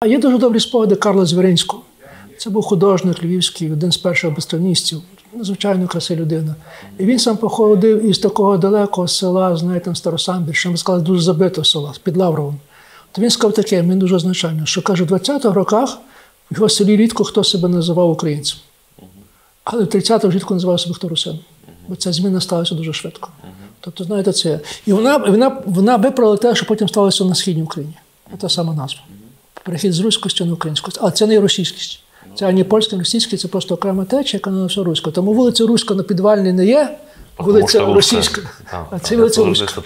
А є дуже добрі спогади Карла Звіринського. Це був художник львівський, один з перших абстракціоністів, надзвичайно красива людина. І він сам походив із такого далекого села, знаєте, Старосамбір, що ми сказали, дуже забитого села, під Лавровом. То він сказав таке, мені дуже означально, що, каже, в 20-х роках в його селі рідко хто себе називав українцем. Але в 30-х рідко називав себе хто русином. Бо ця зміна сталася дуже швидко. Тобто, знаєте, це... І вона виправила те, що потім сталося на Східній Україні. Та сама назва. Перехід з руськості на українськості. Але це не руськість. Це ані польське, ані російське, це просто окрема течія, яка на все руська. Тому вулиця Руська на Підвальній не є, вулиця Російська, а це вулиця Руська.